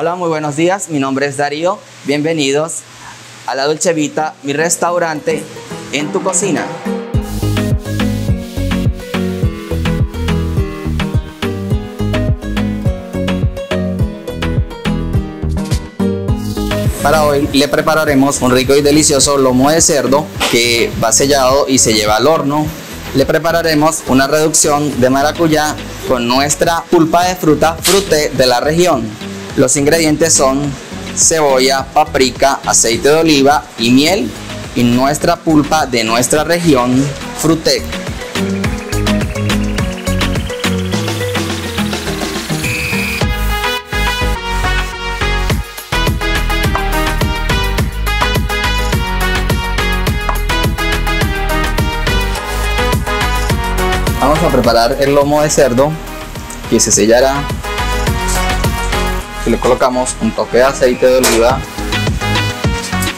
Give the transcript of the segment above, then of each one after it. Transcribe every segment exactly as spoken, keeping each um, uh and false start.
Hola, muy buenos días, mi nombre es Darío, bienvenidos a La Dolce Vita, mi restaurante en tu cocina. Para hoy le prepararemos un rico y delicioso lomo de cerdo que va sellado y se lleva al horno. Le prepararemos una reducción de maracuyá con nuestra pulpa de fruta Fruttec de la región. Los ingredientes son cebolla, paprika, aceite de oliva y miel y nuestra pulpa de nuestra región, Fruttec. Vamos a preparar el lomo de cerdo que se sellará. Le colocamos un toque de aceite de oliva,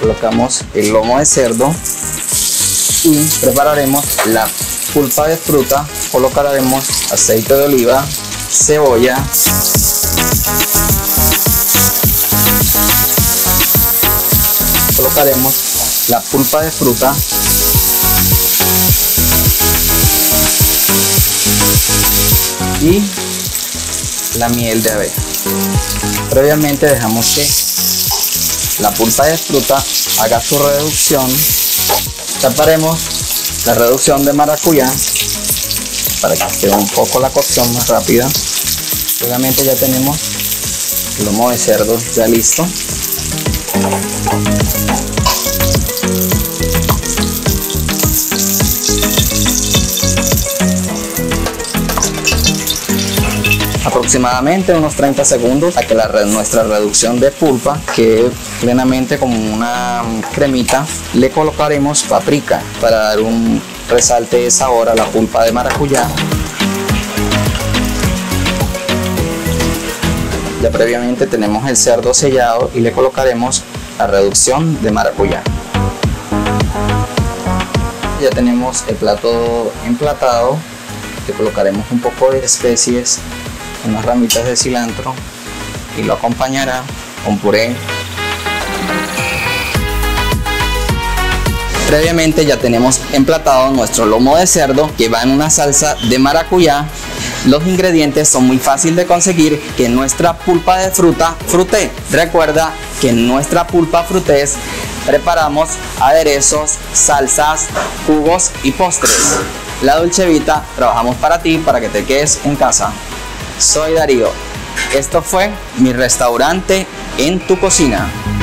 colocamos el lomo de cerdo y prepararemos la pulpa de fruta, colocaremos aceite de oliva, cebolla, colocaremos la pulpa de fruta, y la miel de abeja. Previamente dejamos que la pulpa de fruta haga su reducción. Taparemos la reducción de maracuyá para que quede un poco la cocción más rápida. Obviamente ya tenemos el lomo de cerdo ya listo. Aproximadamente unos treinta segundos a que la, nuestra reducción de pulpa quede plenamente como una cremita. Le colocaremos paprika para dar un resalte de sabor a la pulpa de maracuyá. Ya previamente tenemos el cerdo sellado y le colocaremos la reducción de maracuyá. Ya tenemos el plato emplatado. Le colocaremos un poco de especies, unas ramitas de cilantro, y lo acompañará con puré. Previamente ya tenemos emplatado nuestro lomo de cerdo que va en una salsa de maracuyá. Los ingredientes son muy fáciles de conseguir, que nuestra pulpa de fruta Fruttec. Recuerda que en nuestra pulpa Fruttec preparamos aderezos, salsas, jugos y postres. La Dolce Vita, trabajamos para ti, para que te quedes en casa. Soy Darío. Esto fue mi restaurante en tu cocina.